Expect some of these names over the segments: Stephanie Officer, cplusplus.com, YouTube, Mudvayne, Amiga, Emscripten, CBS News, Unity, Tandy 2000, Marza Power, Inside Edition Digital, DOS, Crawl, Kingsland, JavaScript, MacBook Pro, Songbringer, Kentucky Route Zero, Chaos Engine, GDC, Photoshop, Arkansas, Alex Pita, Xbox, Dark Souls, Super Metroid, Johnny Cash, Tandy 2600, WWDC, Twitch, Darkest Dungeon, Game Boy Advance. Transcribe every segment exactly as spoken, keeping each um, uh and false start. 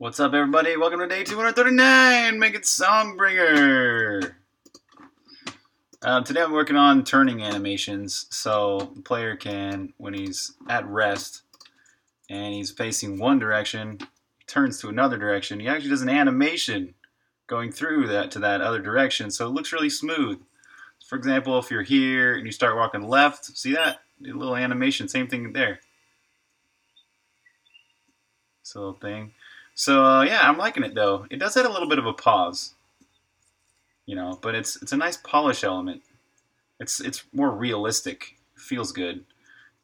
What's up, everybody? Welcome to day two hundred thirty-nine, making Songbringer! Uh, today I'm working on turning animations, so the player can, when he's at rest, and he's facing one direction, turns to another direction, he actually does an animation going through that to that other direction, so it looks really smooth. For example, if you're here and you start walking left, see that? A little animation, same thing there. This little thing. So uh, yeah, I'm liking it though. It does have a little bit of a pause, you know, but it's it's a nice polish element. It's it's more realistic. It feels good.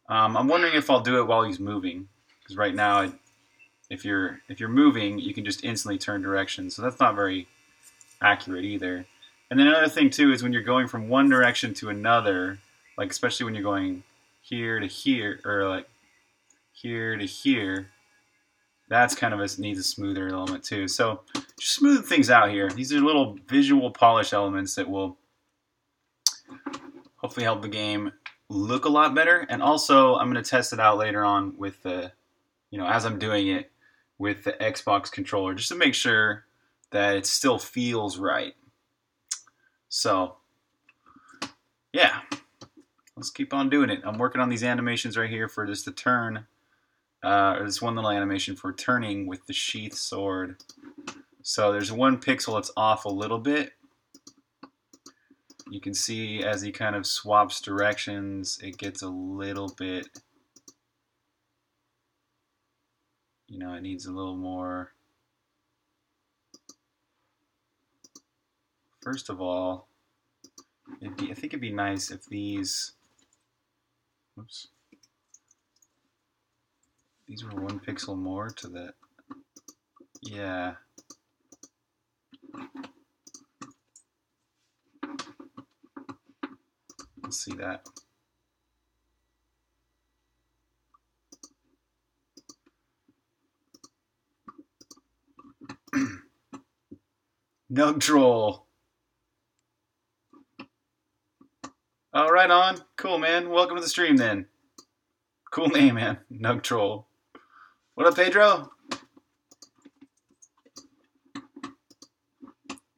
Um, I'm wondering if I'll do it while he's moving, because right now, it, if you're if you're moving, you can just instantly turn direction. So that's not very accurate either. And then another thing too is when you're going from one direction to another, like especially when you're going here to here or like here to here. That's kind of a, needs a smoother element too. So just smooth things out here. These are little visual polish elements that will hopefully help the game look a lot better. And also, I'm going to test it out later on with the, you know, as I'm doing it with the Xbox controller, just to make sure that it still feels right. So, yeah, let's keep on doing it. I'm working on these animations right here for just the turn. Uh, there's one little animation for turning with the sheath sword. So there's one pixel that's off a little bit. You can see as he kind of swaps directions, it gets a little bit, you know, it needs a little more. First of all, it'd be, I think it'd be nice if these, oops. These were one pixel more to the, yeah. Let's see that. Nug troll. All right, on. Cool, man. Welcome to the stream, then. Cool name, man. Nug troll. What up, Pedro?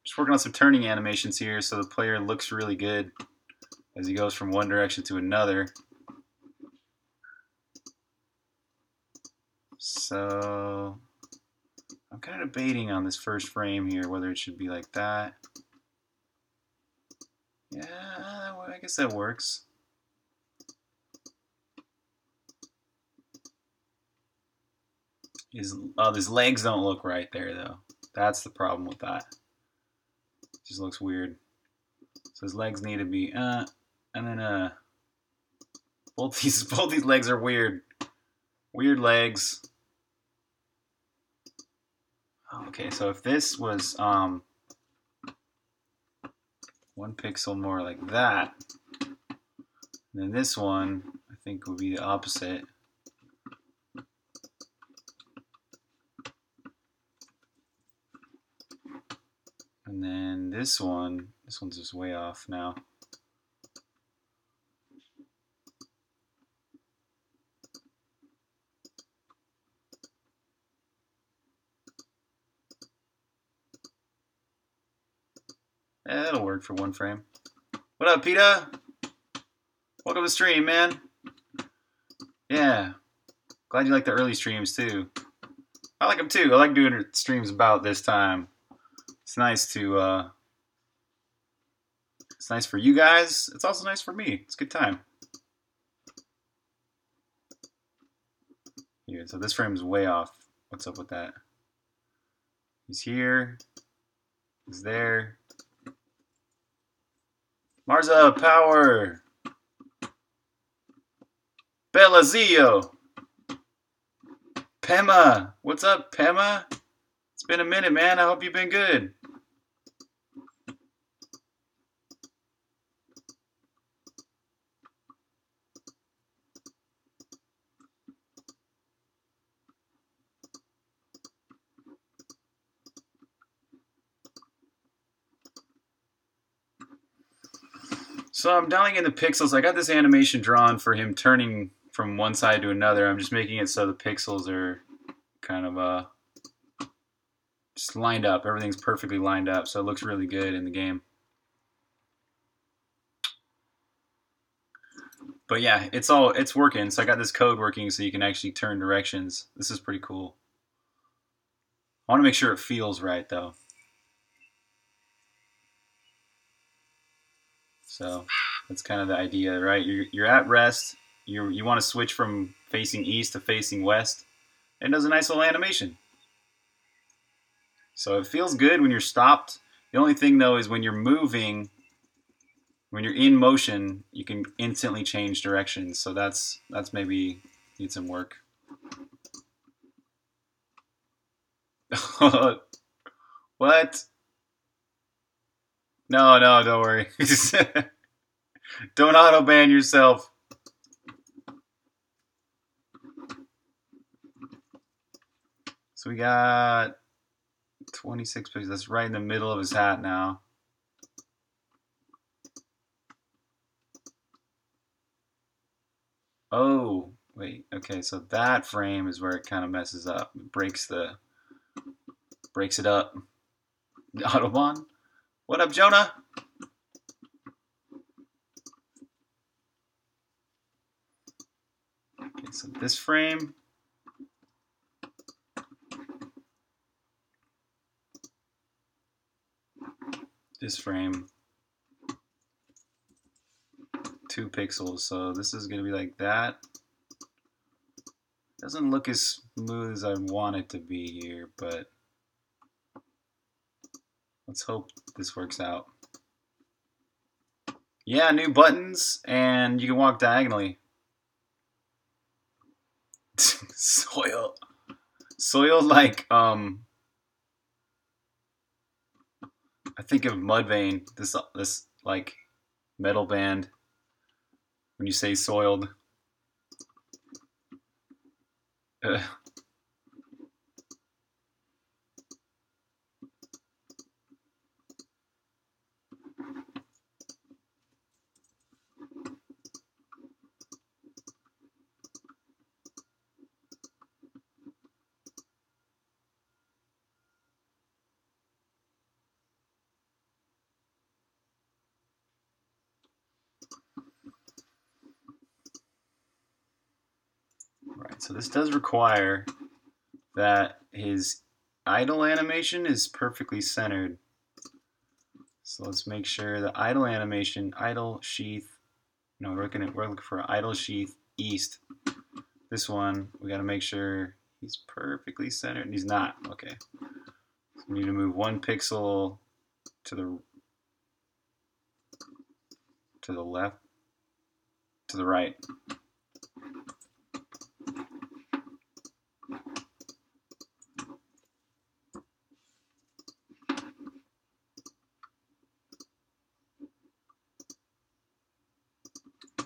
Just working on some turning animations here so the player looks really good as he goes from one direction to another. So I'm kind of debating on this first frame here whether it should be like that. Yeah, I guess that works. His, oh, his legs don't look right there, though. That's the problem with that. It just looks weird. So his legs need to be, uh, and then, uh, both these, both these legs are weird. Weird legs. Okay, so if this was, um, one pixel more like that, then this one, I think, would be the opposite. And then this one, this one's just way off now. Yeah, that'll work for one frame. What up, PETA? Welcome to the stream, man. Yeah. Glad you like the early streams, too. I like them, too. I like doing streams about this time. It's nice to, uh, it's nice for you guys. It's also nice for me. It's a good time. Here, so this frame's way off. What's up with that? He's here. He's there. Marza Power. Bellazio. Pema. What's up, Pema? It's been a minute, man. I hope you've been good. So I'm dialing in the pixels. I got this animation drawn for him turning from one side to another. I'm just making it so the pixels are kind of uh, just lined up. Everything's perfectly lined up, so it looks really good in the game. But yeah, it's all it's working. So I got this code working so you can actually turn directions. This is pretty cool. I want to make sure it feels right though. So that's kind of the idea, right? You're you're at rest. You you want to switch from facing east to facing west. It does a nice little animation. So it feels good when you're stopped. The only thing though is when you're moving, when you're in motion, you can instantly change directions. So that's that's maybe need some work. What? No, no, don't worry. Don't auto-ban yourself. So we got twenty-six pixels. That's right in the middle of his hat now. Oh, wait. Okay, so that frame is where it kind of messes up. It breaks the breaks it up. Autobahn. What up, Jonah? Okay, so this frame. This frame. Two pixels, so this is going to be like that. Doesn't look as smooth as I want it to be here, but let's hope this works out. Yeah, new buttons, and you can walk diagonally. Soil. Soil like, um... I think of Mudvayne, this, this like, metal band, when you say soiled. Uh. So this does require that his idle animation is perfectly centered. So let's make sure the idle animation, idle sheath, no, we're looking, at, we're looking for idle sheath east. This one, we gotta make sure he's perfectly centered, and he's not, okay. So we need to move one pixel to the, to the left, to the right.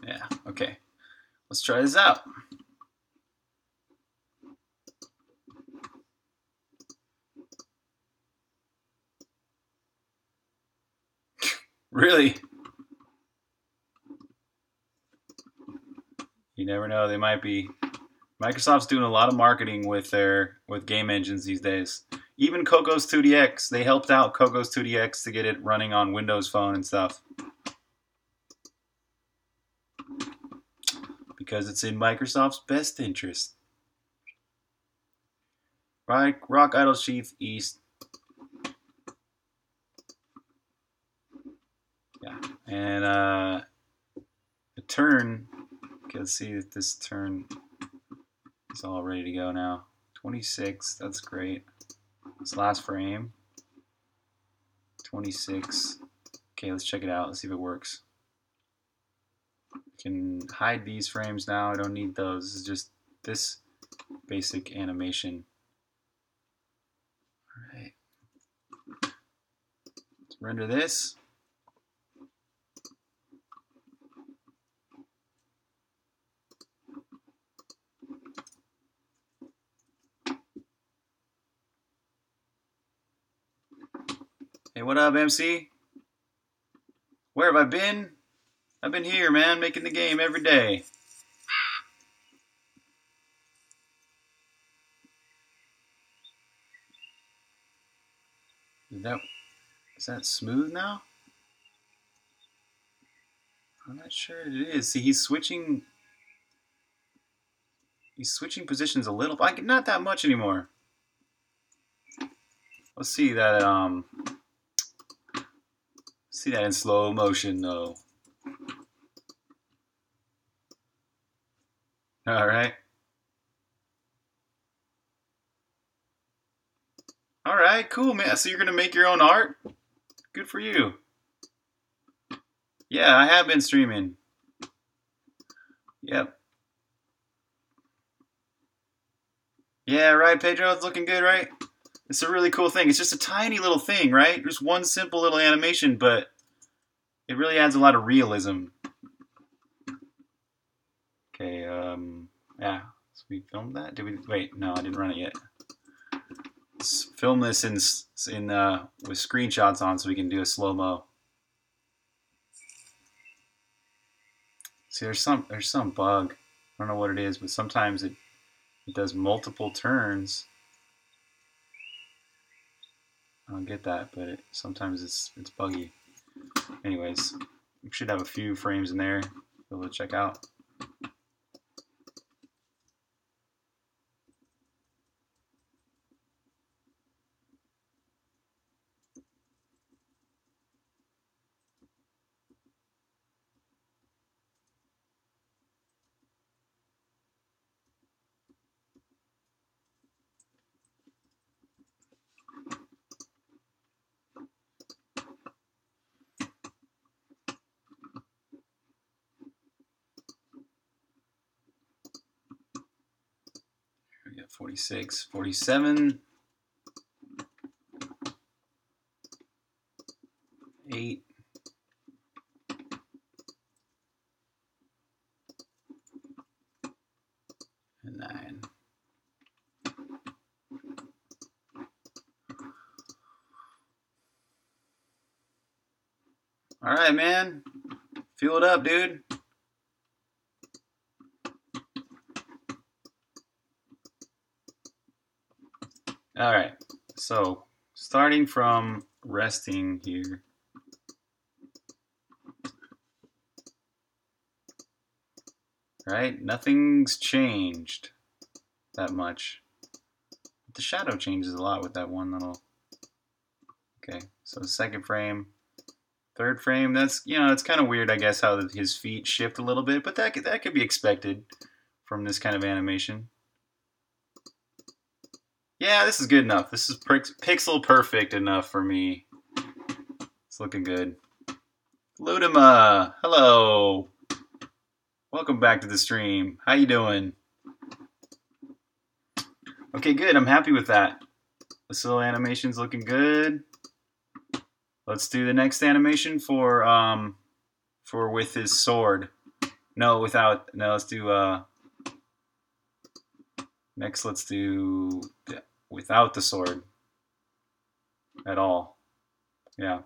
Yeah, okay. Let's try this out. Really? You never know, they might be. Microsoft's doing a lot of marketing with their with game engines these days. Even Cocos two D X, they helped out Cocos two D X to get it running on Windows Phone and stuff. Because it's in Microsoft's best interest. Rock, rock idle sheath east. Yeah, and uh, the turn. Okay, let's see if this turn. It's all ready to go now. twenty-six, that's great. This last frame. twenty-six. Okay, let's check it out. Let's see if it works. We can hide these frames now. I don't need those. This is just this basic animation. All right. Let's render this. Hey, what up, M C? Where have I been? I've been here, man, making the game every day. Is that, is that smooth now? I'm not sure it is. See, he's switching. He's switching positions a little, like not that much anymore. Let's see that. Um, see that in slow motion, though. All right. All right, cool, man. So you're gonna make your own art? Good for you. Yeah, I have been streaming. Yep. Yeah, right, Pedro? It's looking good, right? It's a really cool thing. It's just a tiny little thing, right? Just one simple little animation, but it really adds a lot of realism. Okay, um, yeah. So we filmed that? Did we? Wait, no, I didn't run it yet. Let's film this in, in uh, with screenshots on so we can do a slow-mo. See, there's some there's some bug. I don't know what it is, but sometimes it it does multiple turns. I don't get that, but it, sometimes it's it's buggy. Anyways, we should have a few frames in there. Be able to check out. forty-six, forty-seven, eight, and nine. All right, man. Fuel it up, dude. All right, so starting from resting here. All right, nothing's changed that much. But the shadow changes a lot with that one little. Okay, so second frame, third frame. That's, you know, it's kind of weird, I guess, how his feet shift a little bit, but that could, that could be expected from this kind of animation. Yeah, this is good enough. This is per pixel perfect enough for me. It's looking good. Ludima, hello. Welcome back to the stream. How you doing? Okay, good. I'm happy with that. This little animation's looking good. Let's do the next animation for um for with his sword. No, without. No, let's do uh next. Let's do. The without the sword at all. Yeah.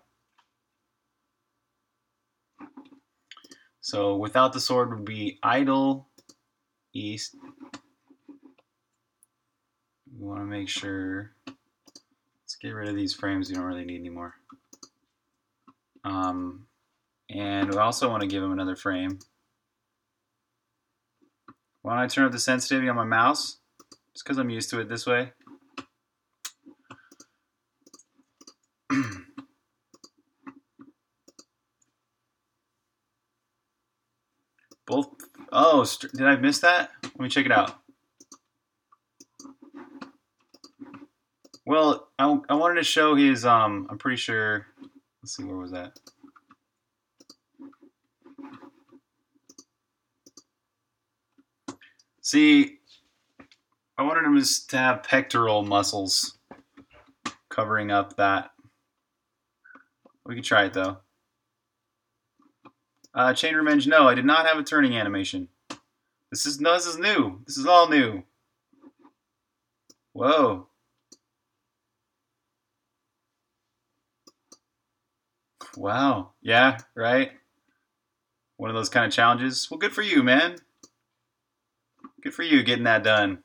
So without the sword would be idle east. We want to make sure, let's get rid of these frames we don't really need anymore. Um, and we also want to give him another frame. Why don't I turn up the sensitivity on my mouse? It's because I'm used to it this way. Both. Oh, did I miss that? Let me check it out. Well, I, I wanted to show his. Um, I'm pretty sure. Let's see, where was that? See, I wanted him to have pectoral muscles covering up that. We can try it though. Uh, Chain Revenge, no, I did not have a turning animation. This is, no, this is new. This is all new. Whoa. Wow. Yeah, right? One of those kind of challenges. Well, good for you, man. Good for you getting that done.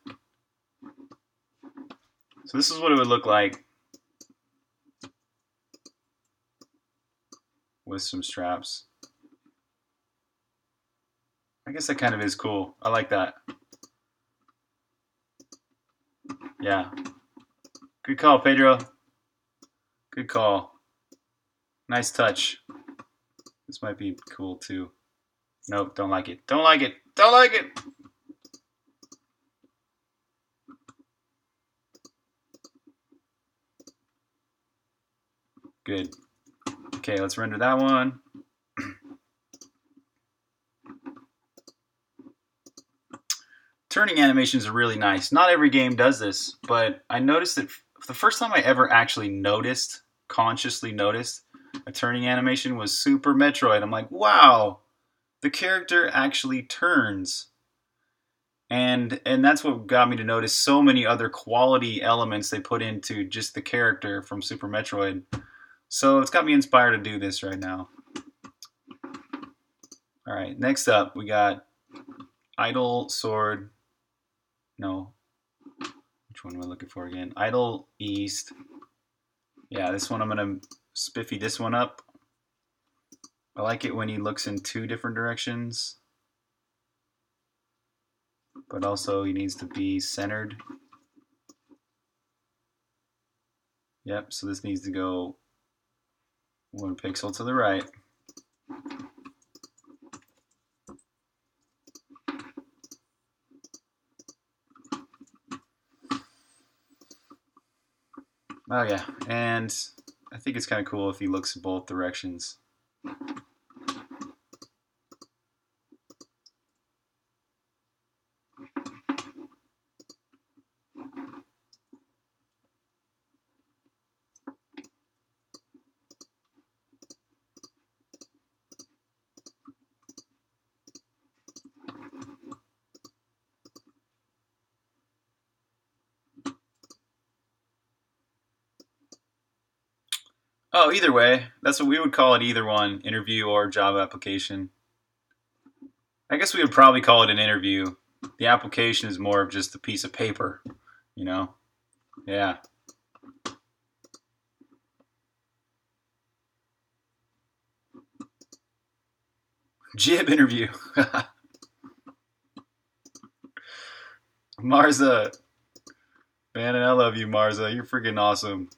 So this is what it would look like. with some straps. I guess that kind of is cool. I like that. Yeah. Good call, Pedro. Good call. Nice touch. This might be cool, too. Nope, don't like it. Don't like it. Don't like it! Good. Okay, let's render that one. Turning animations are really nice. Not every game does this, but I noticed that the first time I ever actually noticed, consciously noticed, a turning animation was Super Metroid. I'm like, wow, the character actually turns. And and that's what got me to notice so many other quality elements they put into just the character from Super Metroid. So it's got me inspired to do this right now. All right, next up we got Idle Sword. No, which one am I looking for again? Idle East. Yeah, this one I'm gonna spiffy this one up. I like it when he looks in two different directions. But also he needs to be centered. Yep, so this needs to go one pixel to the right. Oh yeah, and I think it's kind of cool if he looks both directions. Oh, either way. That's what we would call it, either one, interview or job application. I guess we would probably call it an interview. The application is more of just a piece of paper, you know? Yeah. Jib interview. Marza. Man, and I love you, Marza. You're freaking awesome.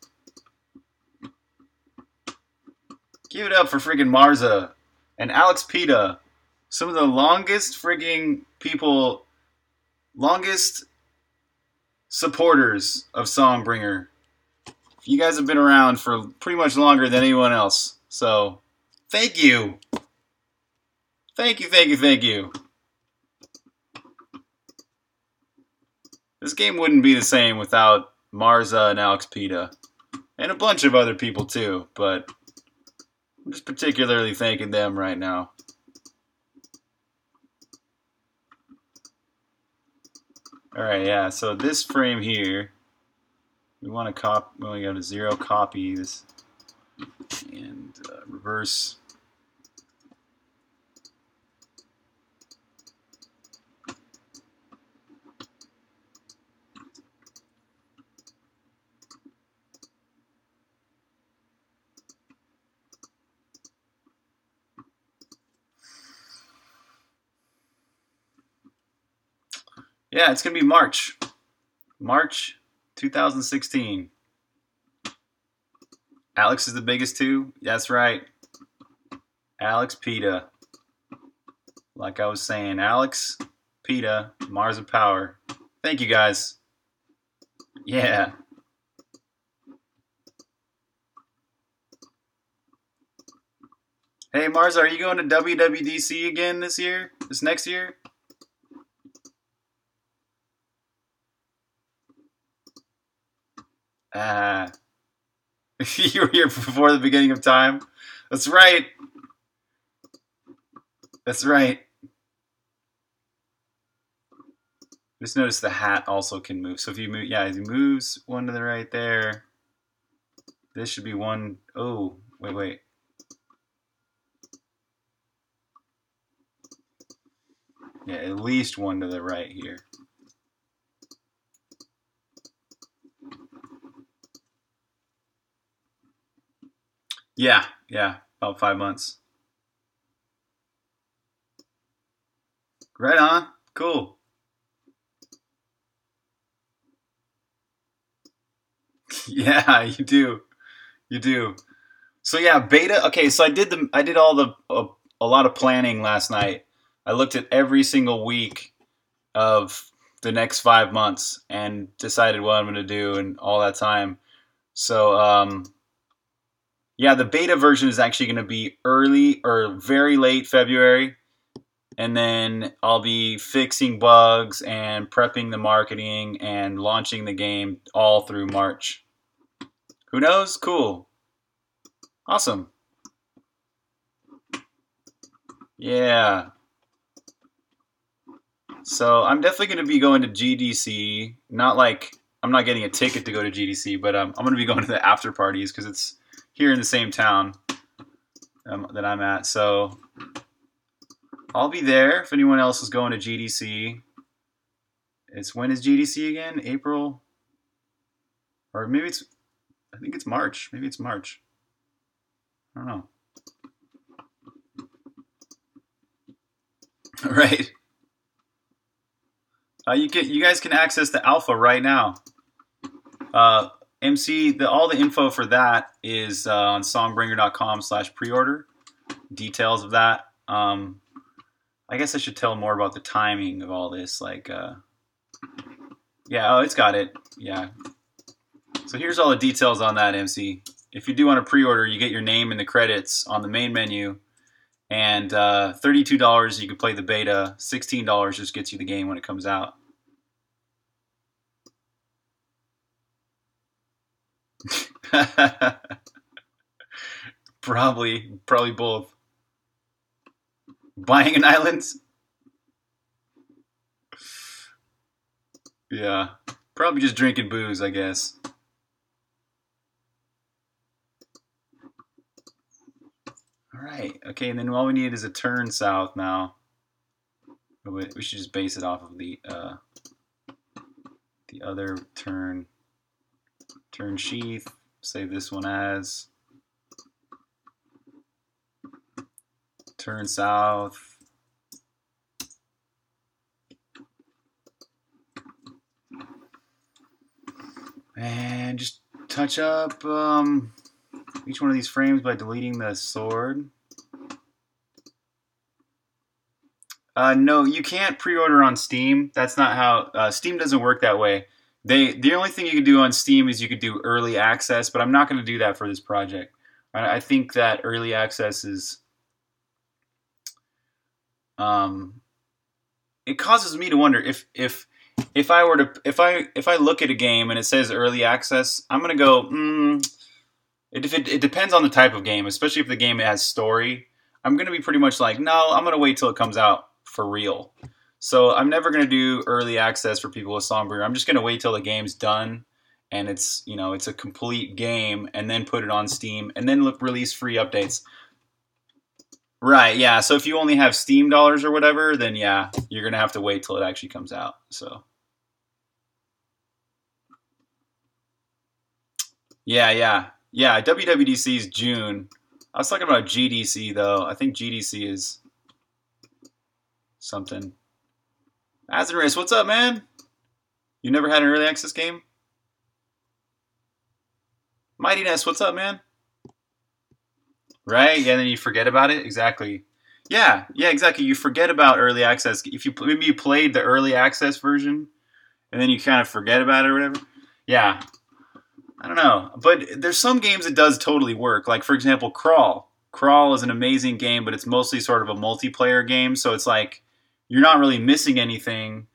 Give it up for friggin' Marza and Alex Pita. Some of the longest friggin' people, longest supporters of Songbringer. You guys have been around for pretty much longer than anyone else. So, thank you. Thank you, thank you, thank you. This game wouldn't be the same without Marza and Alex Pita. And a bunch of other people too, but I'm just particularly thanking them right now. Alright, yeah, so this frame here, we want to copy, when we go to zero, copy this, and uh, reverse. Yeah, it's going to be March. March two thousand sixteen. Alex is the biggest two? That's right. Alex Pita. Like I was saying, Alex Pita, Mars of Power. Thank you, guys. Yeah. Hey, Mars, are you going to W W D C again this year? This next year? Ah, uh, you were here before the beginning of time. That's right. That's right. Just notice the hat also can move. So if you move, yeah, if he moves one to the right there, this should be one. Oh, wait, wait. Yeah, at least one to the right here. Yeah, yeah. About five months. Right on. Cool. Yeah, you do. You do. So yeah, beta. Okay, so I did the I did all the uh, a lot of planning last night. I looked at every single week of the next five months and decided what I'm going to do in all that time. So um, yeah, the beta version is actually going to be early or very late February. And then I'll be fixing bugs and prepping the marketing and launching the game all through March. Who knows? Cool. Awesome. Yeah. So I'm definitely going to be going to G D C. Not like I'm not getting a ticket to go to G D C, but um, I'm going to be going to the after parties because it's here in the same town um, that I'm at. So I'll be there if anyone else is going to G D C. It's when is G D C again? April? Or maybe it's, I think it's March. Maybe it's March. I don't know. All right. Uh, you can, you guys can access the alpha right now. Uh, M C, the, all the info for that is uh, on songbringer dot com slash pre-order. Details of that. Um, I guess I should tell more about the timing of all this. Like, uh, yeah, oh, it's got it. Yeah. So here's all the details on that, M C. If you do want to pre-order, you get your name in the credits on the main menu. And uh, thirty-two dollars, you can play the beta. sixteen dollars just gets you the game when it comes out. Probably, probably both. Buying an island? Yeah. Probably just drinking booze, I guess. Alright, okay, and then all we need is a turn south now. We should just base it off of the uh, the other turn. Turn sheath. Save this one as turn south. And just touch up um, each one of these frames by deleting the sword. Uh, no, you can't pre-order on Steam. That's not how... Uh, Steam doesn't work that way. They The only thing you could do on Steam is you could do early access, but I'm not going to do that for this project. I, I think that early access is... Um, it causes me to wonder if if if I were to if I if I look at a game and it says early access, I'm gonna go. Mm, it, it it depends on the type of game, especially if the game has story. I'm gonna be pretty much like, no, I'm gonna wait till it comes out for real. So I'm never gonna do early access for people with Songbringer. I'm just gonna wait till the game's done and it's you know it's a complete game, and then put it on Steam and then look, release free updates. Right, yeah. So if you only have Steam dollars or whatever, then yeah, you're going to have to wait till it actually comes out. So, yeah, yeah. Yeah, W W D C is June. I was talking about G D C, though. I think G D C is something. Azenris, what's up, man? You never had an early access game? Mightiness, what's up, man? Right? Yeah, and then you forget about it? Exactly. Yeah, yeah, exactly. You forget about early access. If you maybe you played the early access version, and then you kind of forget about it or whatever. Yeah. I don't know. But there's some games it does totally work. Like, for example, Crawl. Crawl is an amazing game, but it's mostly sort of a multiplayer game, so it's like you're not really missing anything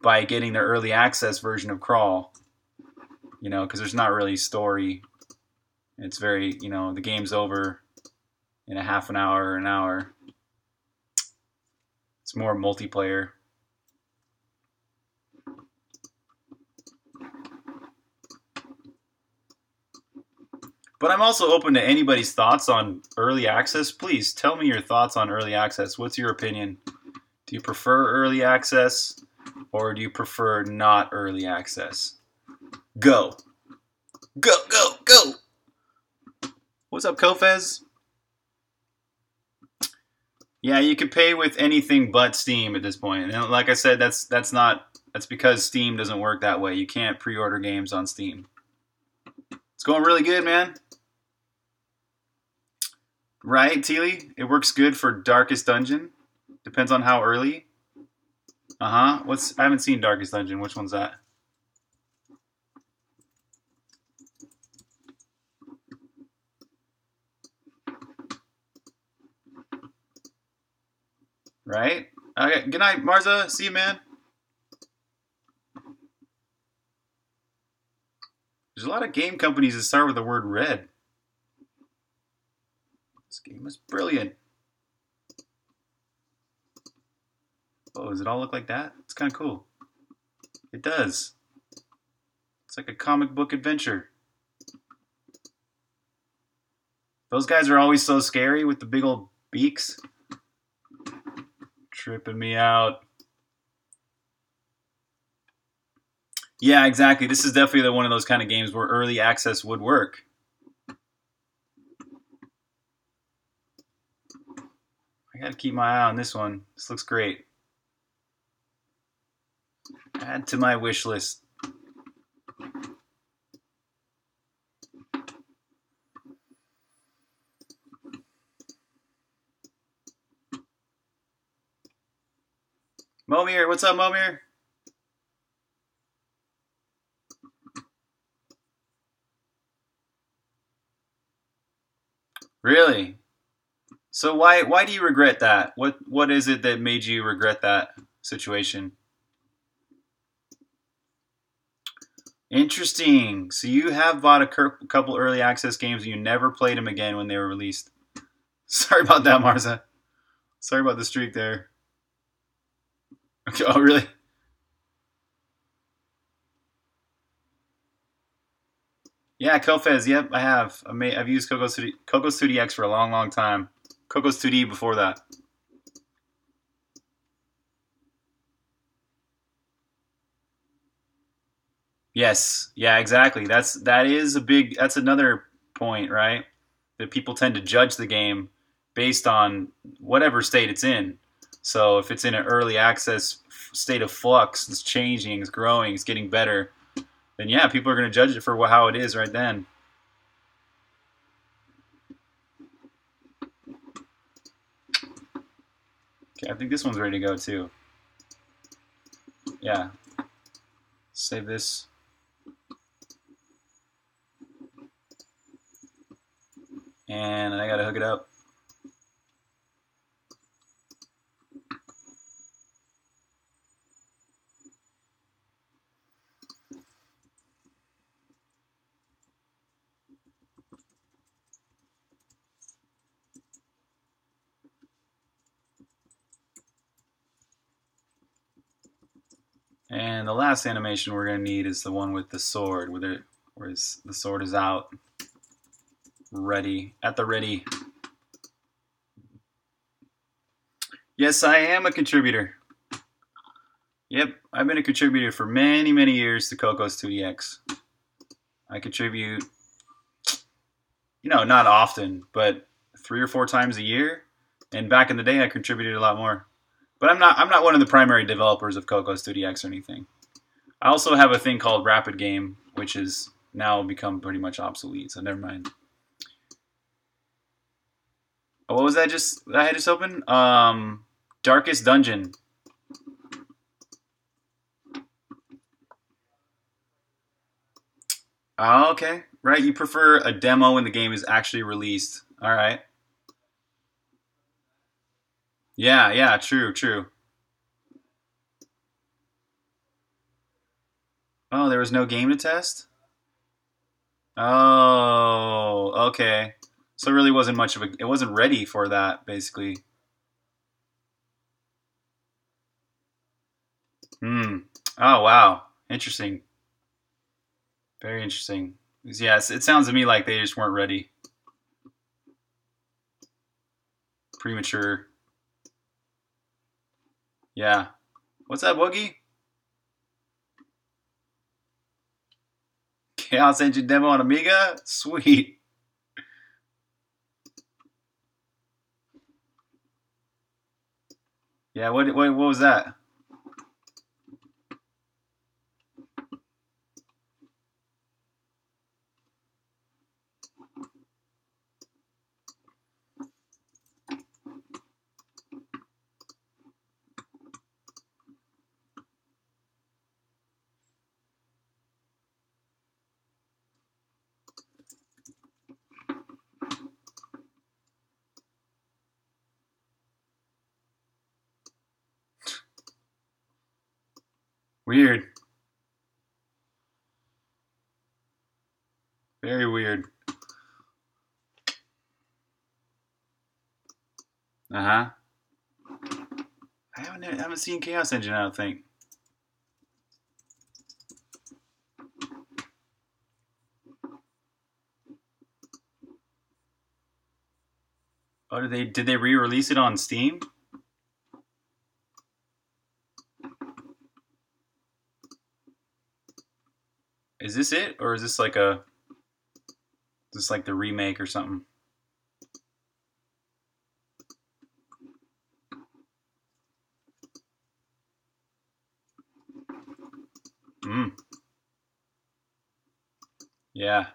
by getting the early access version of Crawl. You know, because there's not really story. It's very, you know, the game's over in a half an hour or an hour. It's more multiplayer. But I'm also open to anybody's thoughts on early access. Please tell me your thoughts on early access. What's your opinion? Do you prefer early access or do you prefer not early access? Go. Go, go, go. What's up, Kofez? Yeah, you can pay with anything but Steam at this point. And like I said, that's that's not that's because Steam doesn't work that way. You can't pre-order games on Steam. It's going really good, man. Right, Teely? It works good for Darkest Dungeon. Depends on how early. Uh-huh. What's I haven't seen Darkest Dungeon. Which one's that? Right? Okay. Good night, Marza. See you, man. There's a lot of game companies that start with the word red. This game is brilliant. Oh, does it all look like that? It's kind of cool. It does. It's like a comic book adventure. Those guys are always so scary with the big old beaks. Tripping me out. Yeah, exactly. This is definitely the one of those kind of games where early access would work. I gotta keep my eye on this one. This looks great. Add to my wish list. Momir, what's up, Momir? Really? So why why do you regret that? What what is it that made you regret that situation? Interesting. So you have bought a couple early access games and you never played them again when they were released. Sorry about that, Marza. Sorry about the streak there. Okay, oh, really? Yeah, Kofez. Yep, I have. I may, I've used Cocos two D X for a long, long time. Cocos two D before that. Yes. Yeah, exactly. That's that is a big. That's another point, right? That people tend to judge the game based on whatever state it's in. So if it's in an early access state of flux, it's changing, it's growing, it's getting better, then yeah, people are going to judge it for how it is right then. Okay, I think this one's ready to go too. Yeah. Save this. And I got to hook it up. And the last animation we're going to need is the one with the sword, where, there, where is, the sword is out, ready, at the ready. Yes, I am a contributor. Yep, I've been a contributor for many, many years to Cocos two D X. I contribute, you know, not often, but three or four times a year. And back in the day, I contributed a lot more. But I'm not I'm not one of the primary developers of Cocos two D X or anything. I also have a thing called Rapid Game, which has now become pretty much obsolete, so never mind. Oh, what was that just I had just opened? Um Darkest Dungeon. Oh, okay. Right, you prefer a demo when the game is actually released. Alright. Yeah, yeah, true, true. Oh, there was no game to test? Oh, okay. So it really wasn't much of a... It wasn't ready for that, basically. Hmm. Oh, wow. Interesting. Very interesting. Yes, it sounds to me like they just weren't ready. Premature. Yeah. What's up, Woogie? Chaos Engine demo on Amiga? Sweet. Yeah, what, what, what was that? Weird. Very weird. Uh-huh. I haven't, I haven't seen Chaos Engine, I don't think. Oh, did they, did they re-release it on Steam? Is this it, or is this like a, is this like the remake or something? Hmm. Yeah.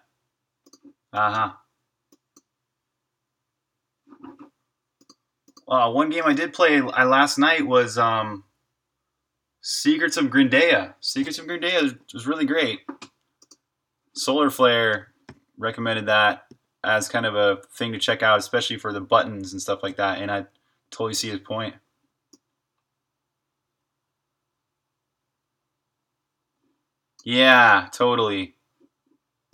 Uh-huh. Uh, one game I did play I, last night was um, Secrets of Grindea. Secrets of Grindea was really great. Solar Flare recommended that as kind of a thing to check out, especially for the buttons and stuff like that, and I totally see his point. Yeah, totally.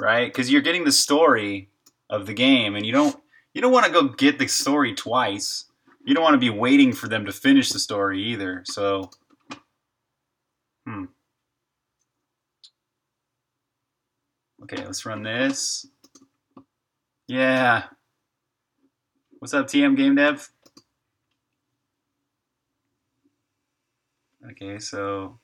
Right? Because you're getting the story of the game, and you don't you don't want to go get the story twice. You don't want to be waiting for them to finish the story either, so... Hmm. Okay, let's run this. Yeah. What's up, T M Game Dev? Okay, so...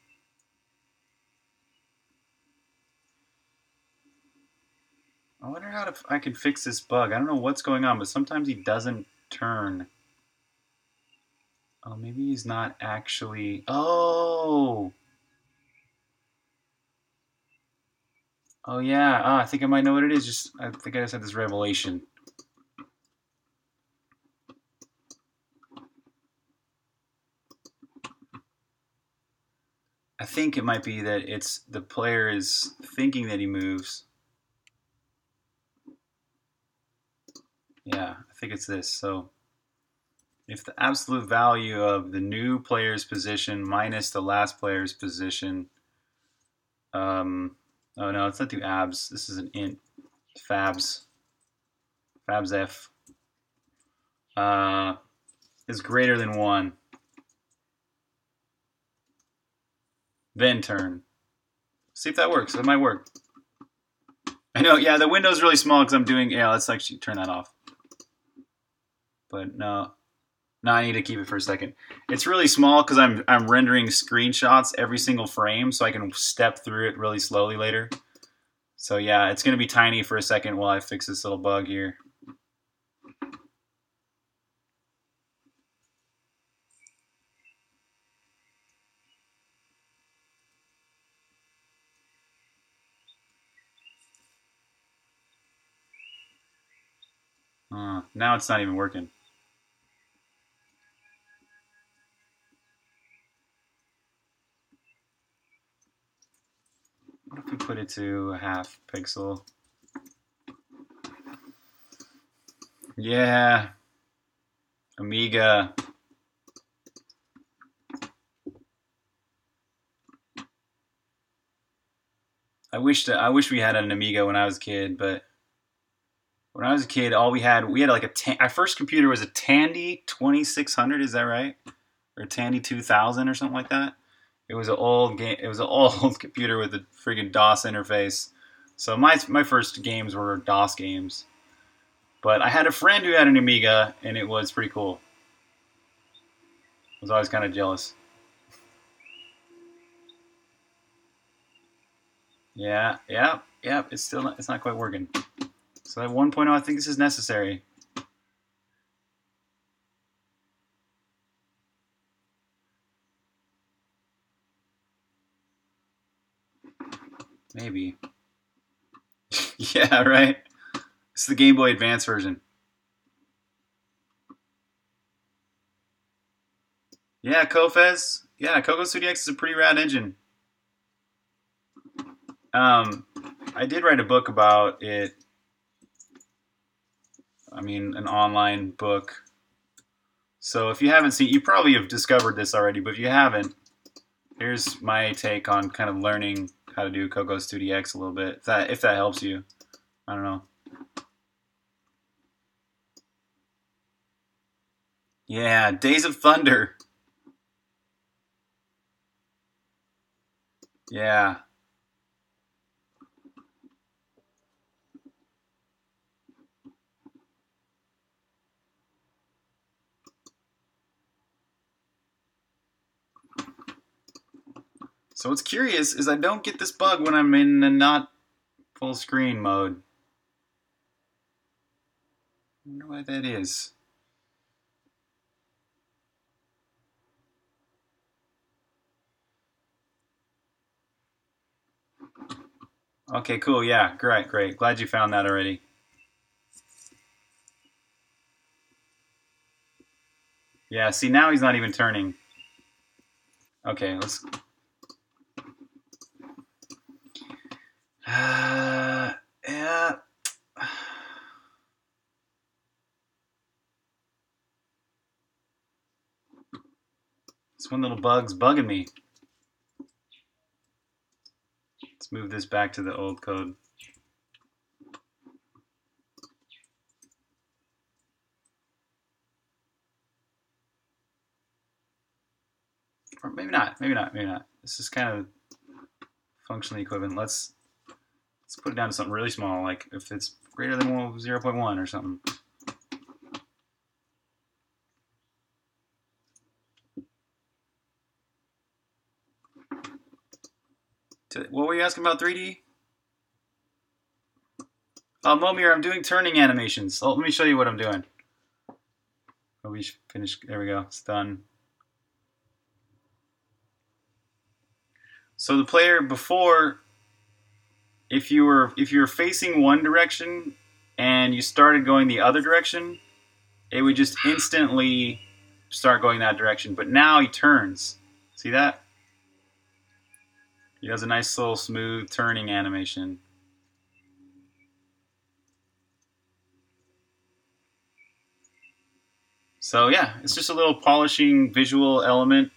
I wonder how to, I can fix this bug. I don't know what's going on, but sometimes he doesn't turn. Oh, maybe he's not actually... Oh! Oh yeah, ah, I think I might know what it is. Just I think I just had this revelation. I think it might be that it's the player is thinking that he moves. Yeah, I think it's this. So if the absolute value of the new player's position minus the last player's position, um oh no, let's not do abs. This is an int. Fabs. Fabs f. Uh, is greater than one. Then turn. See if that works. That might work. I know, yeah, the window's really small because I'm doing... Yeah, let's actually turn that off. But no. No, I need to keep it for a second. It's really small because I'm I'm rendering screenshots every single frame, so I can step through it really slowly later. So yeah, it's gonna be tiny for a second while I fix this little bug here. Uh, now it's not even working. What if we put it to a half pixel? Yeah. Amiga. I wish that I wish we had an Amiga when I was a kid, but when I was a kid, all we had we had like a tan, our first computer was a Tandy twenty-six hundred, is that right? Or Tandy two thousand or something like that. It was an old game. It was an old computer with a friggin' DOS interface. So my my first games were DOS games. But I had a friend who had an Amiga, and it was pretty cool. I was always kind of jealous. Yeah, yeah, yeah. It's still not, it's not quite working. So at one point oh, I think this is necessary. Maybe. Yeah, right? It's the Game Boy Advance version. Yeah, Cofez. Yeah, Cocos two D X is a pretty rad engine. Um, I did write a book about it. I mean, an online book. So if you haven't seen, you probably have discovered this already, but if you haven't, here's my take on kind of learning how to do Cocos two D X a little bit, if that, if that helps you. I don't know. Yeah, Days of Thunder. Yeah. So what's curious is I don't get this bug when I'm in the not full screen mode. I wonder why that is. Okay, cool. Yeah, great, great. Glad you found that already. Yeah, see, now he's not even turning. Okay, let's... Uh, yeah. This one little bug's bugging me. Let's move this back to the old code. Or maybe not, maybe not, maybe not. This is kind of functionally equivalent. Let's Let's put it down to something really small, like if it's greater than zero point one or something. What were you asking about three D? Oh, Momir, I'm doing turning animations. Oh, let me show you what I'm doing. Oh, we should finish. There we go. It's done. So the player before... If you were if you were facing one direction and you started going the other direction, it would just instantly start going that direction. But now he turns. See that? He does a nice little smooth turning animation. So yeah, it's just a little polishing visual element.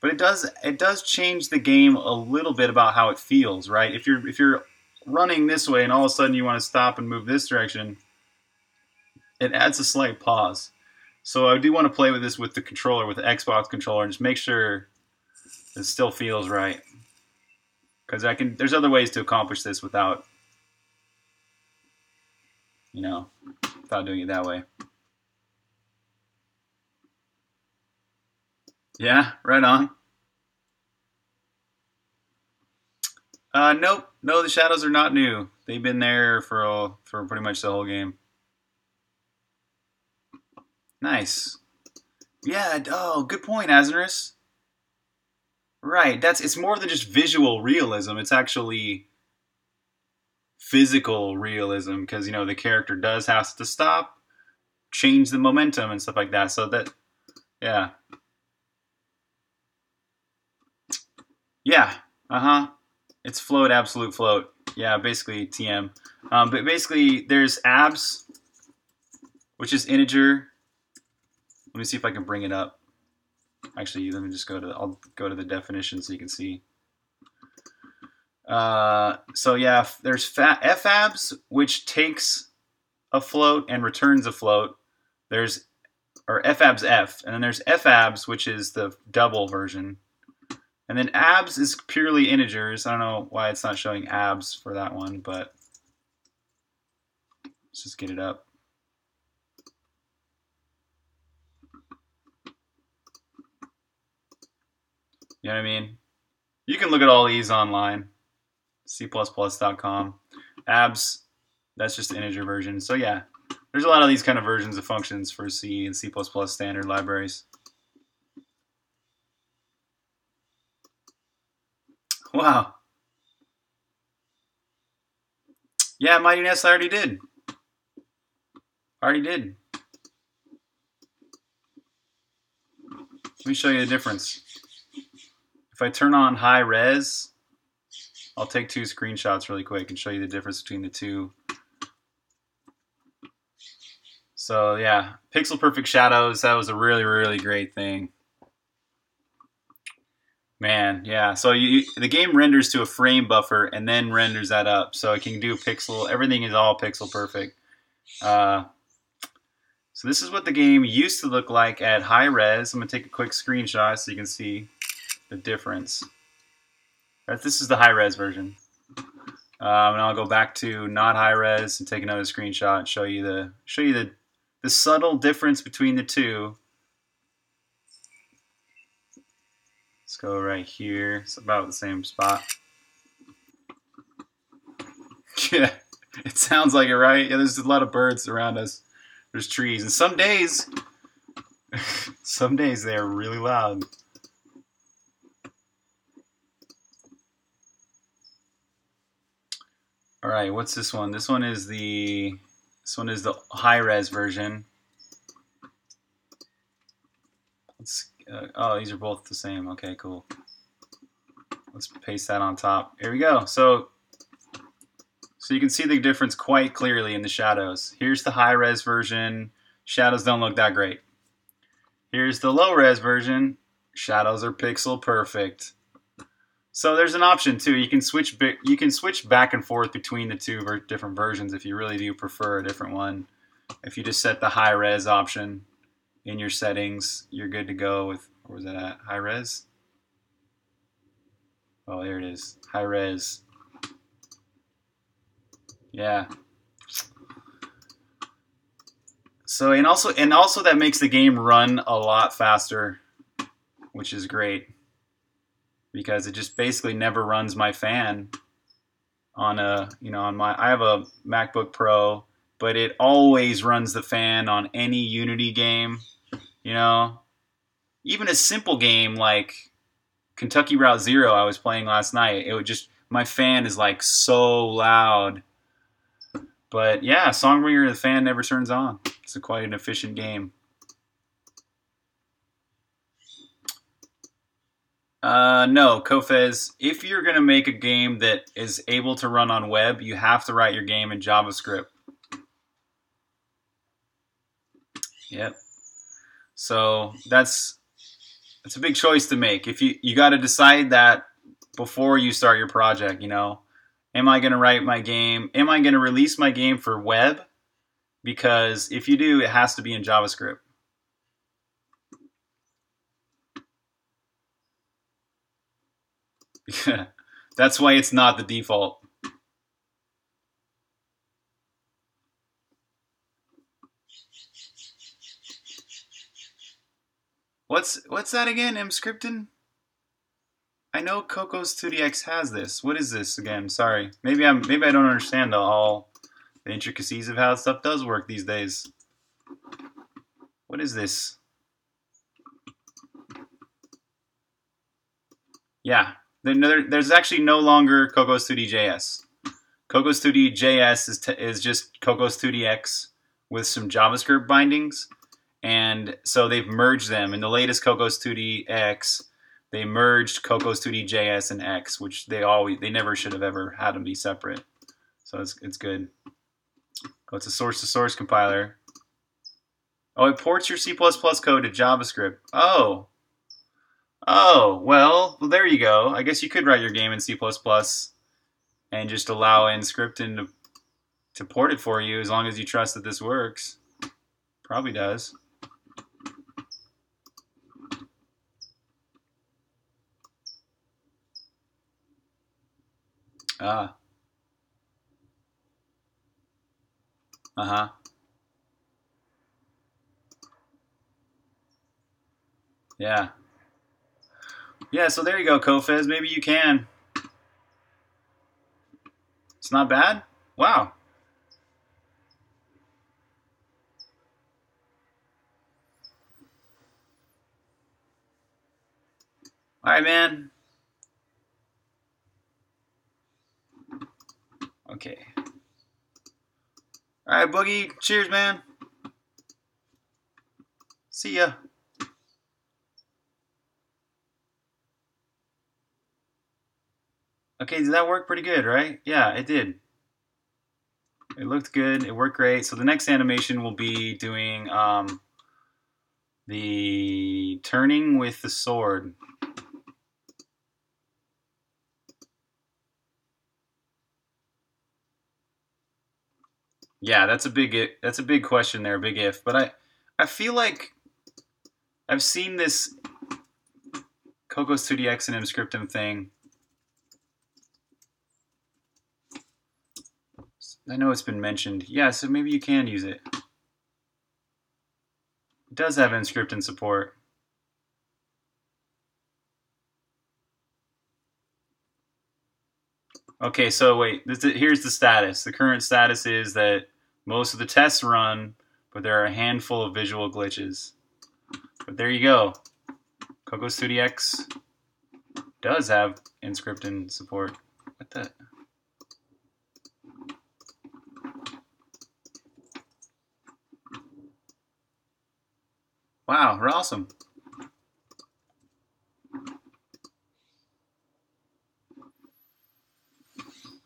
But it does it does change the game a little bit about how it feels, right? If you're if you're running this way and all of a sudden you want to stop and move this direction, it adds a slight pause. So I do want to play with this with the controller, with the Xbox controller, and just make sure it still feels right. Because I can, there's other ways to accomplish this without, you know, without doing it that way. Yeah, right on. Uh, nope. No, the shadows are not new. They've been there for all, for pretty much the whole game. Nice. Yeah. Oh, good point, Asnerus. Right. That's. It's more than just visual realism. It's actually physical realism because you know the character does have to stop, change the momentum and stuff like that. So that, yeah. Yeah. Uh huh. It's float, absolute float. Yeah, basically T M. Um, but basically, there's abs, which is integer. Let me see if I can bring it up. Actually, let me just go to. The, I'll go to the definition so you can see. Uh, so yeah, there's fa fabs, which takes a float and returns a float. There's or fabs f, and then there's fabs, which is the double version. And then abs is purely integers. I don't know why it's not showing abs for that one, but let's just get it up. You know what I mean? You can look at all these online. c plus plus dot com. Abs, that's just the integer version. So yeah, there's a lot of these kind of versions of functions for C and C plus plus standard libraries. Wow. Yeah, Mighty Ness, I already did. I already did. Let me show you the difference. If I turn on high res, I'll take two screenshots really quick and show you the difference between the two. So yeah, pixel perfect shadows, that was a really, really great thing. Man, yeah, so you, the game renders to a frame buffer and then renders that up. So it can do pixel, everything is all pixel perfect. Uh, so this is what the game used to look like at high res. I'm going to take a quick screenshot so you can see the difference. Right, this is the high res version. Um, and I'll go back to not high res and take another screenshot and show you the show you the, the subtle difference between the two. Let's go right here. It's about the same spot. Yeah, it sounds like it, right? Yeah, there's a lot of birds around us. There's trees. And some days, some days they are really loud. All right, what's this one? This one is the this one is the high-res version. Let's Uh, oh, these are both the same. Okay, cool. Let's paste that on top. Here we go. So, so you can see the difference quite clearly in the shadows. Here's the high-res version. Shadows don't look that great. Here's the low-res version. Shadows are pixel perfect. So there's an option too. You can switch. You can switch back and forth between the two ver different versions if you really do prefer a different one. If you just set the high-res option in your settings, you're good to go with, where was that at? High res? Oh, here it is. High res. Yeah. So, and also, and also that makes the game run a lot faster, which is great because it just basically never runs my fan on a, you know, on my, I have a MacBook Pro, but it always runs the fan on any Unity game. You know, even a simple game like Kentucky Route Zero I was playing last night, it would just, my fan is like so loud. But yeah, Songbringer, the fan never turns on. It's a quite an efficient game. Uh, no, Kofez, if you're going to make a game that is able to run on web, you have to write your game in JavaScript. Yep. So that's that's a big choice to make. If you you got to decide that before you start your project, you know, am I going to write my game? Am I going to release my game for web? Because if you do, it has to be in JavaScript. That's why it's not the default. What's what's that again, Emscripten? I know Cocos two D X has this. What is this again? Sorry. Maybe I'm maybe I don't understand all the intricacies of how stuff does work these days. What is this? Yeah. There, there's actually no longer Cocos two D J S. Cocos two D J S is, t is just Cocos two D X with some JavaScript bindings. And so they've merged them. In the latest Cocos two D X, they merged Cocos two D J S and X, which they always they never should have ever had them be separate. So it's it's good. Oh, it's a source-to-source compiler. Oh, it ports your C plus plus code to JavaScript. Oh. Oh, well, well, there you go. I guess you could write your game in C plus plus and just allow Emscripten to, to port it for you as long as you trust that this works. Probably does. Ah. Uh-huh. Yeah. Yeah, so there you go, Kofez. Maybe you can. It's not bad? Wow. All right, man. Okay. All right, Boogie. Cheers, man. See ya. Okay, did that work pretty good, right? Yeah, it did. It looked good. It worked great. So the next animation will be doing um, the turning with the sword. Yeah, that's a big that's a big question there, big if. But I I feel like I've seen this Cocos two D X and Emscripten thing. I know it's been mentioned. Yeah, so maybe you can use it. It does have Emscripten support. Okay, so wait, this, here's the status. The current status is that most of the tests run, but there are a handful of visual glitches. But there you go. Cocos two D X does have Emscripten support. What the... Wow, we're awesome.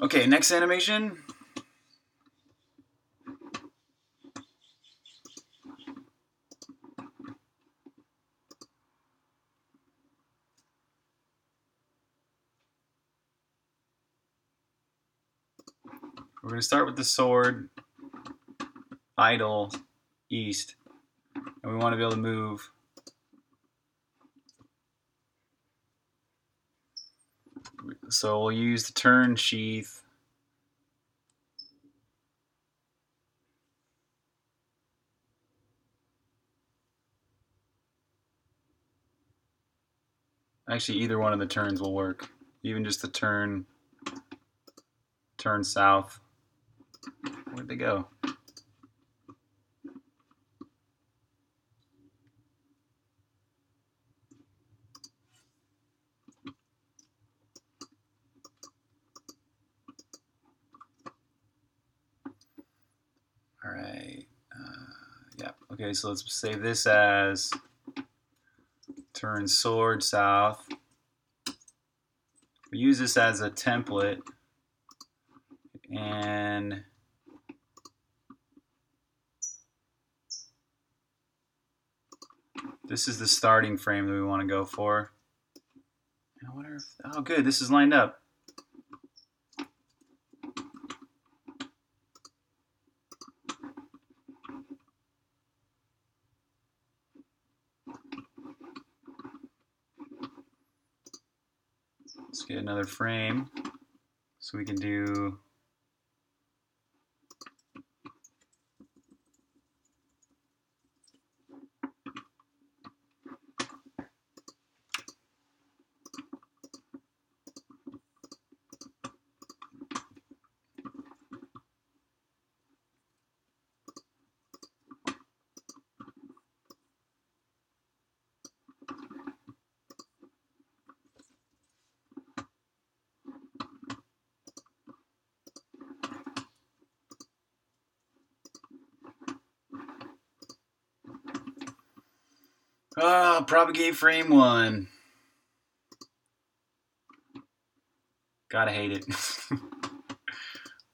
Okay, next animation. We're going to start with the sword, idle, east. And we want to be able to move. So we'll use the turn sheath. Actually, either one of the turns will work. Even just the turn, turn south. Where'd they go? Okay, so let's save this as turn sword south. We use this as a template and this is the starting frame that we want to go for. I wonder if, oh good, this is lined up. Let's get another frame so we can do Uh, propagate frame one. Gotta hate it.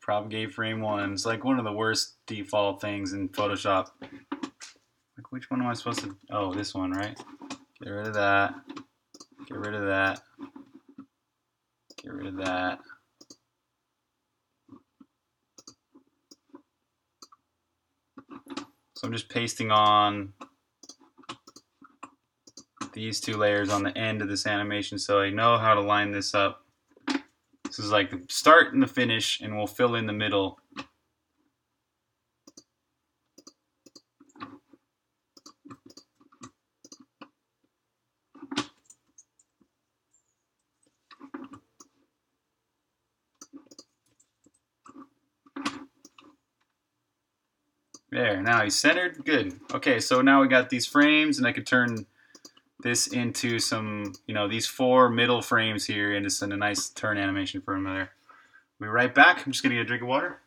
Propagate frame one. It's like one of the worst default things in Photoshop. Like, which one am I supposed to... Oh, this one, right? Get rid of that. Get rid of that. Get rid of that. So I'm just pasting on these two layers on the end of this animation so I know how to line this up. This is like the start and the finish, and we'll fill in the middle. There, now he's centered. Good. Okay, so now we got these frames, and I could turn this into some, you know, these four middle frames here, and just send a nice turn animation for another. We'll be right back. I'm just going to get a drink of water.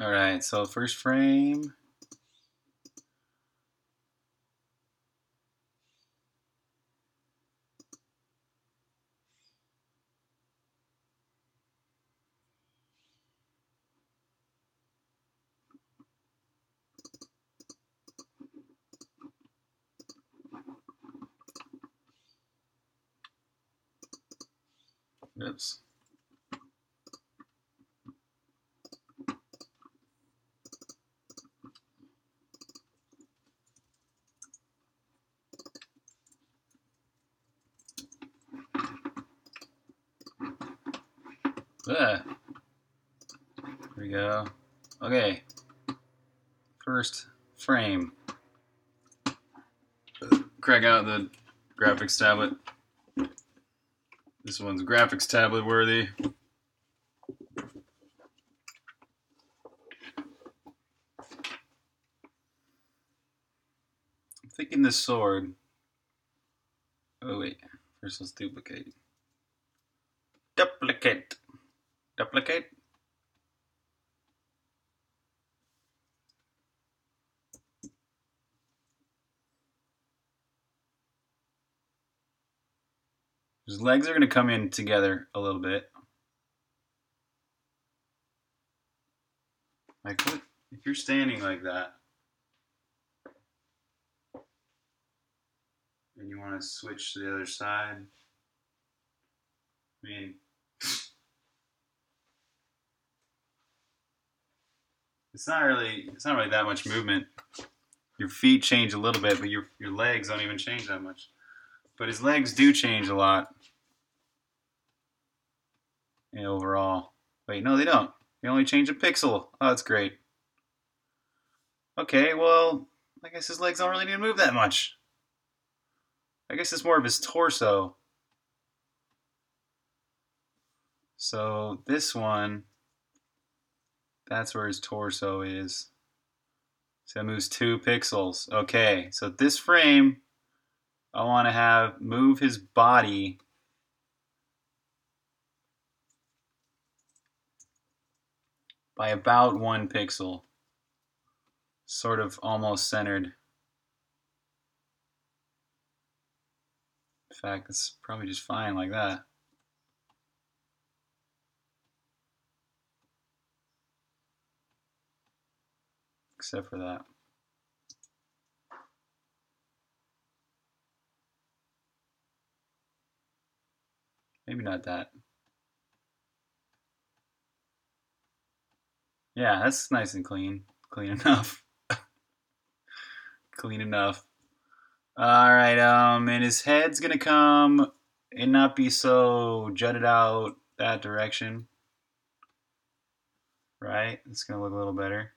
All right, so first frame. Oops. There we go. Okay. First frame. Crack out the graphics tablet. This one's graphics tablet worthy. I'm thinking this sword. Oh wait, first let's duplicate. Duplicate. Duplicate. His legs are going to come in together a little bit. Like, what? If you're standing like that, and you want to switch to the other side, I mean, it's not really, it's not really that much movement. Your feet change a little bit, but your your legs don't even change that much. But his legs do change a lot. And overall. Wait, no, they don't. They only change a pixel. Oh, that's great. Okay, well, I guess his legs don't really need to move that much. I guess it's more of his torso. So this one, that's where his torso is. So that moves two pixels. Okay, so this frame, I want to have move his body by about one pixel. Sort of almost centered. In fact, it's probably just fine like that. Except for that. Maybe not that. Yeah, that's nice and clean. Clean enough. Clean enough. All right, um, and his head's gonna come and not be so jutted out that direction. Right? It's gonna look a little better.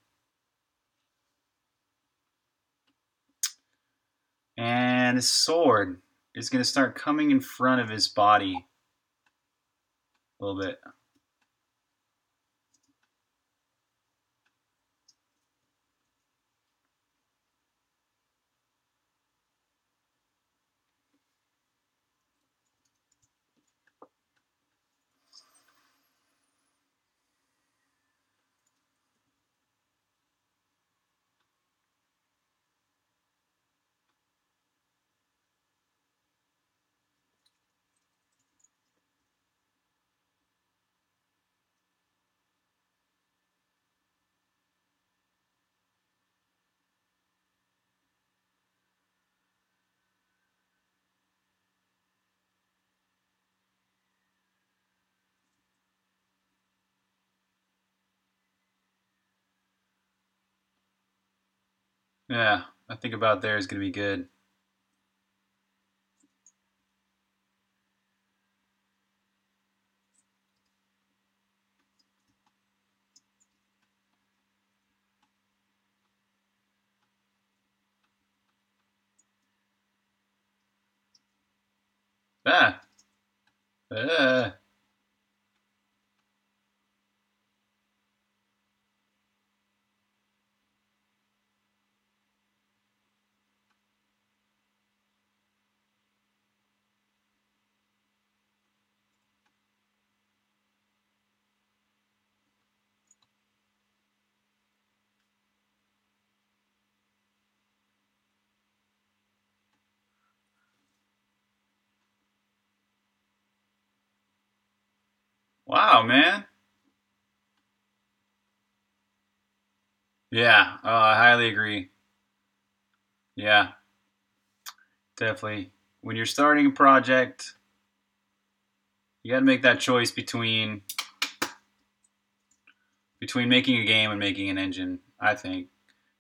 And his sword is gonna start coming in front of his body a little bit. Yeah, I think about there is going to be good. Ah. Uh. Wow, man. Yeah, uh, I highly agree. Yeah, definitely. When you're starting a project, you got to make that choice between between making a game and making an engine, I think.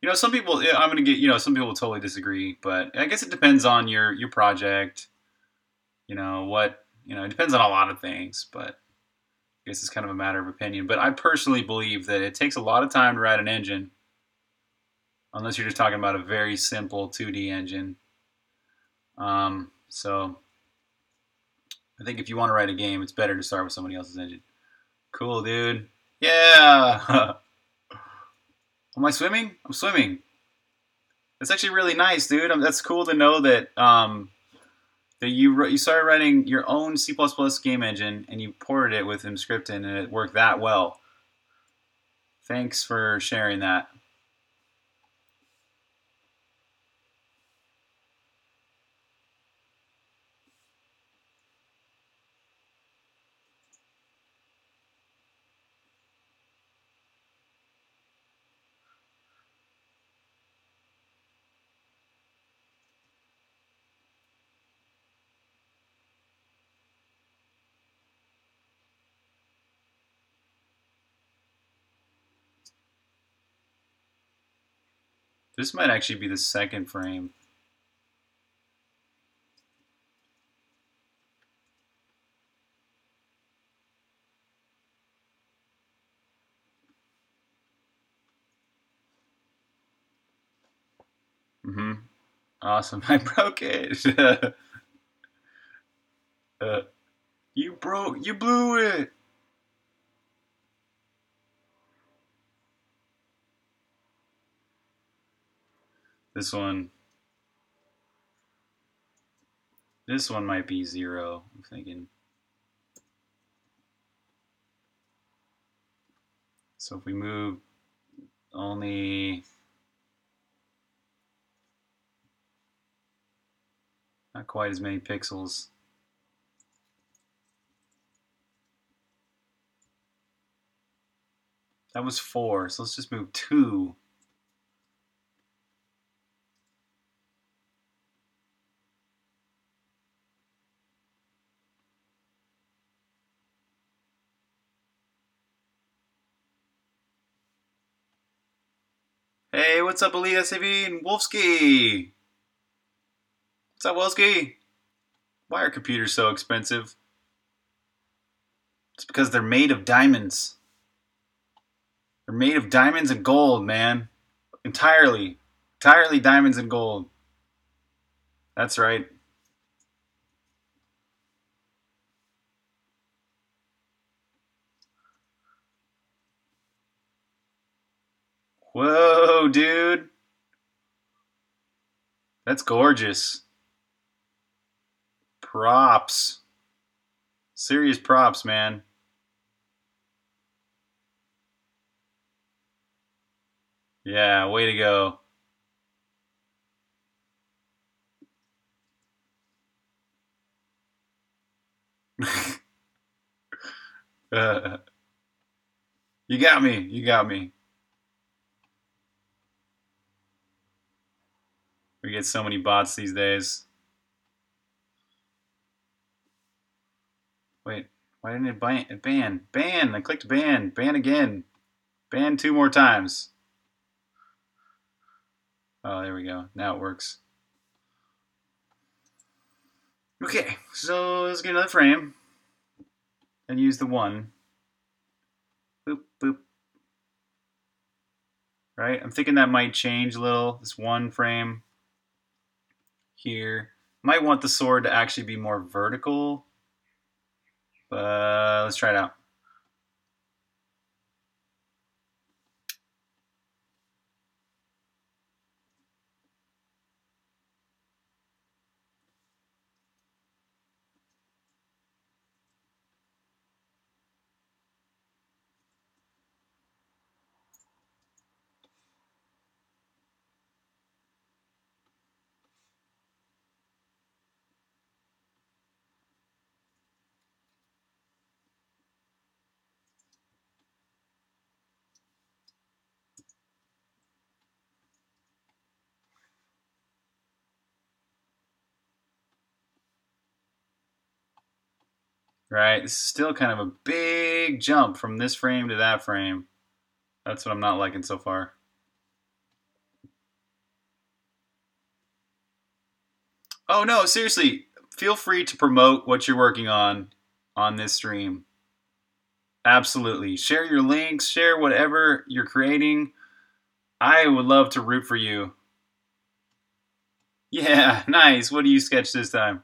You know, some people, I'm going to get, you know, some people will totally disagree, but I guess it depends on your, your project, you know, what, you know, it depends on a lot of things, but I guess it's kind of a matter of opinion, but I personally believe that it takes a lot of time to write an engine, unless you're just talking about a very simple two D engine. Um, so I think if you want to write a game, it's better to start with somebody else's engine. Cool, dude. Yeah. Am I swimming? I'm swimming. That's actually really nice, dude. I'm, that's cool to know that. Um, That you you started writing your own C plus plus game engine and you ported it with Emscripten and it worked that well. Thanks for sharing that. This might actually be the second frame. Mm-hmm. Awesome. I broke it. Uh, you broke, you blew it. This one, this one might be zero, I'm thinking. So if we move only, not quite as many pixels. That was four, so let's just move two. Hey, what's up, Alita, Savine, Wolfsky? What's up, Wolfsky? Why are computers so expensive? It's because they're made of diamonds. They're made of diamonds and gold, man. Entirely. Entirely diamonds and gold. That's right. Whoa, dude. That's gorgeous. Props. Serious props, man. Yeah, way to go. uh, you got me. You got me. We get so many bots these days. Wait, why didn't it ban? Ban, ban, I clicked ban, ban again. Ban two more times. Oh, there we go, now it works. Okay, so let's get another frame and use the one. Boop, boop. Right, I'm thinking that might change a little, this one frame. Here. Might want the sword to actually be more vertical, but let's try it out. Right, this is still kind of a big jump from this frame to that frame. That's what I'm not liking so far. Oh no, seriously, feel free to promote what you're working on on this stream. Absolutely. Share your links, share whatever you're creating. I would love to root for you. Yeah, nice. What do you sketch this time?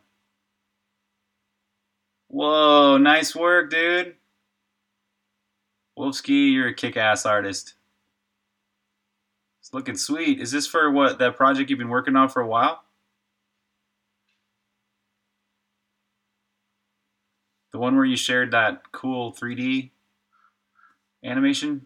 Whoa, nice work, dude. Wolfsky, you're a kick-ass artist. It's looking sweet. Is this for what, that project you've been working on for a while? The one where you shared that cool three D animation?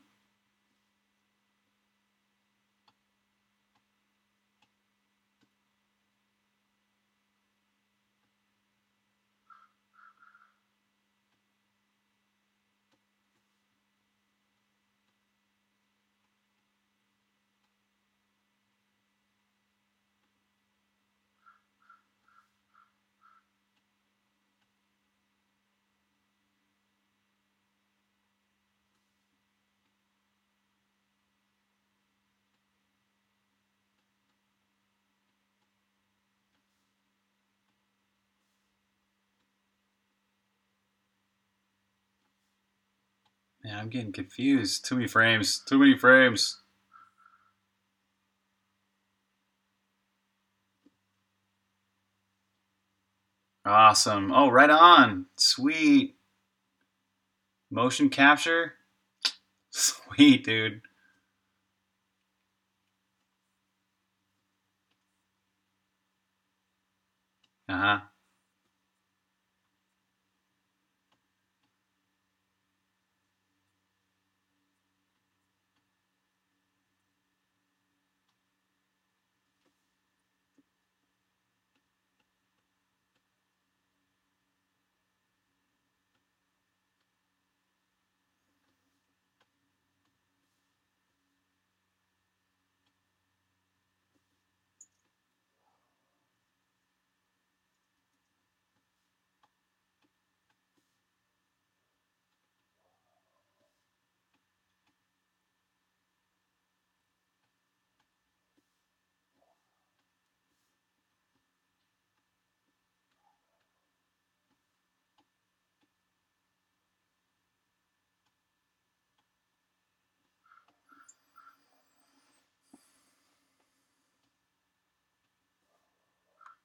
Man, I'm getting confused. Too many frames. Too many frames. Awesome. Oh, right on. Sweet. Motion capture. Sweet, dude. Uh-huh.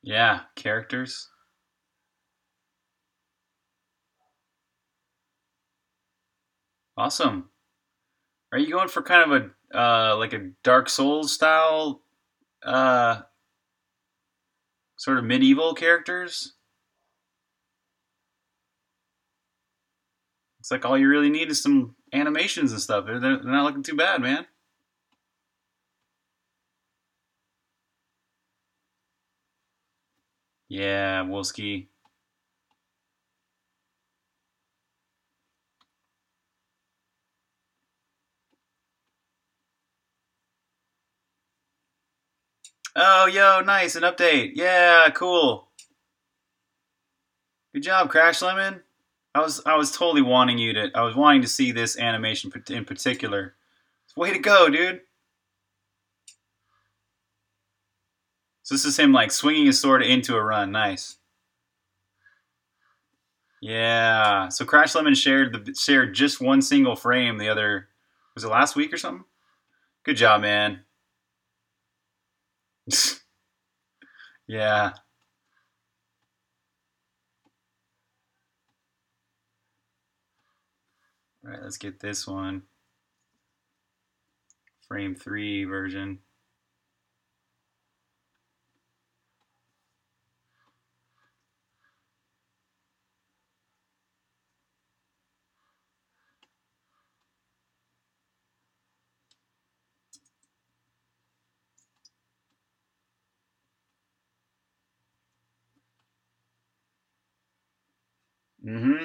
Yeah, characters. Awesome. Are you going for kind of a uh, like a Dark Souls style uh, sort of medieval characters? It's like all you really need is some animations and stuff. They're, they're not looking too bad, man. Yeah, Wolski. Oh, yo, nice, an update. Yeah, cool. Good job, Crash Lemon. I was I was totally wanting you to I was wanting to see this animation in particular. Way to go, dude. So this is him like swinging his sword into a run. Nice. Yeah. So Crash Lemon shared the shared just one single frame. The other was it last week or something? Good job, man. Yeah. All right. Let's get this one. Frame three version. Mm-hmm.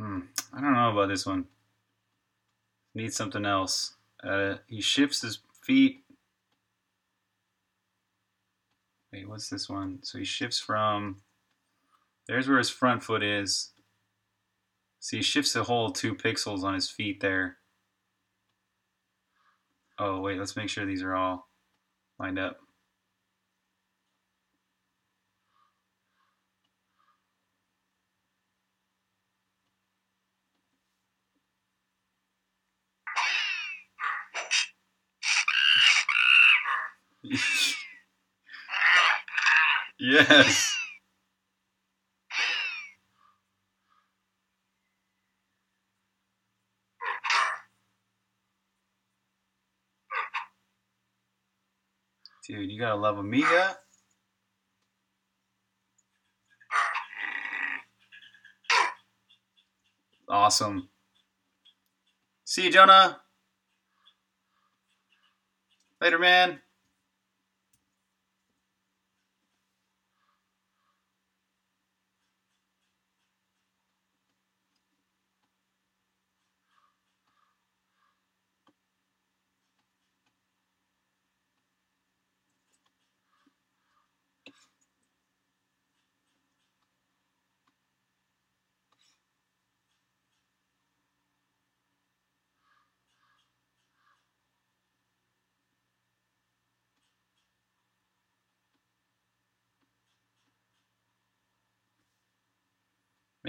Hmm. I don't know about this one. Need something else. Uh, he shifts his feet. Wait, what's this one? So he shifts from. There's where his front foot is. See, he shifts the whole two pixels on his feet there. Oh, wait, let's make sure these are all lined up. Yes. Dude, you gotta love Amiga. Awesome. See you, Jonah. Later, man.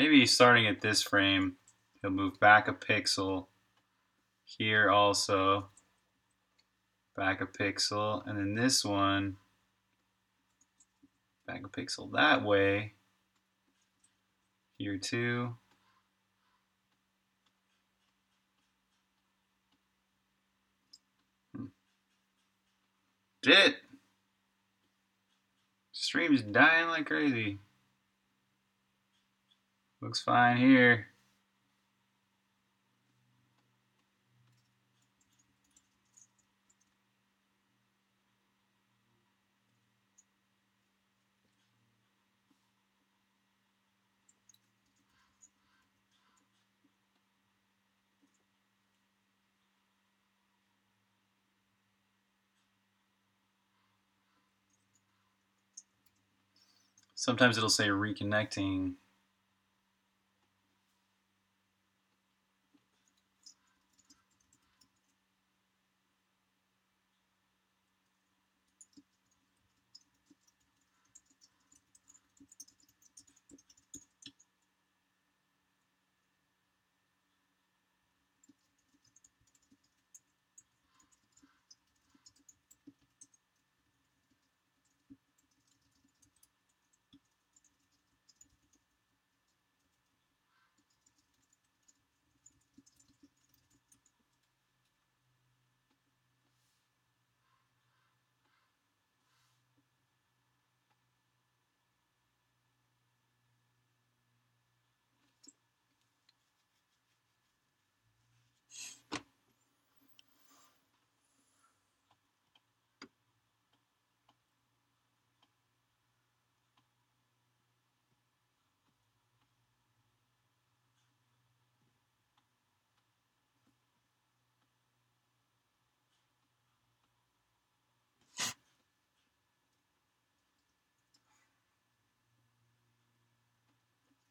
Maybe starting at this frame, he'll move back a pixel. Here also, back a pixel. And then this one, back a pixel that way. Here too. Shit! Stream's dying like crazy. Looks fine here. Sometimes it'll say reconnecting.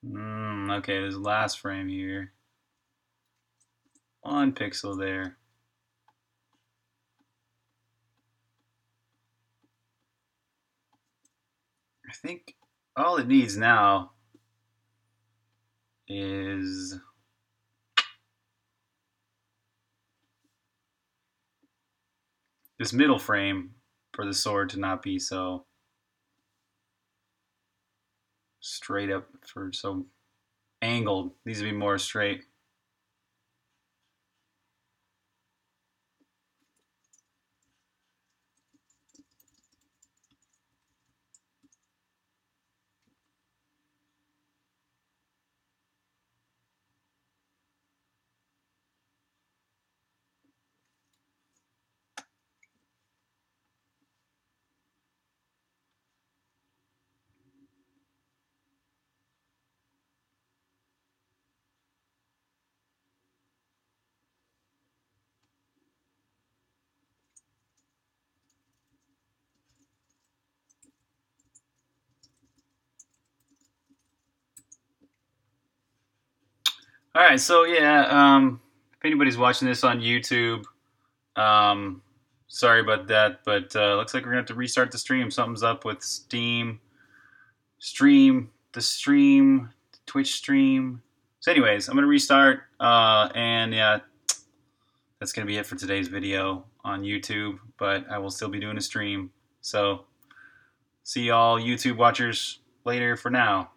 Mm, okay, this last frame here. One pixel there. I think all it needs now is this middle frame for the sword to not be so straight up, for so angled. These would be more straight. All right, so yeah, um, if anybody's watching this on YouTube, um, sorry about that, but uh, looks like we're gonna have to restart the stream. Something's up with Steam, stream, the stream, the Twitch stream. So, anyways, I'm gonna restart, uh, and yeah, that's gonna be it for today's video on YouTube. But I will still be doing a stream. So, see y'all YouTube watchers later. For now.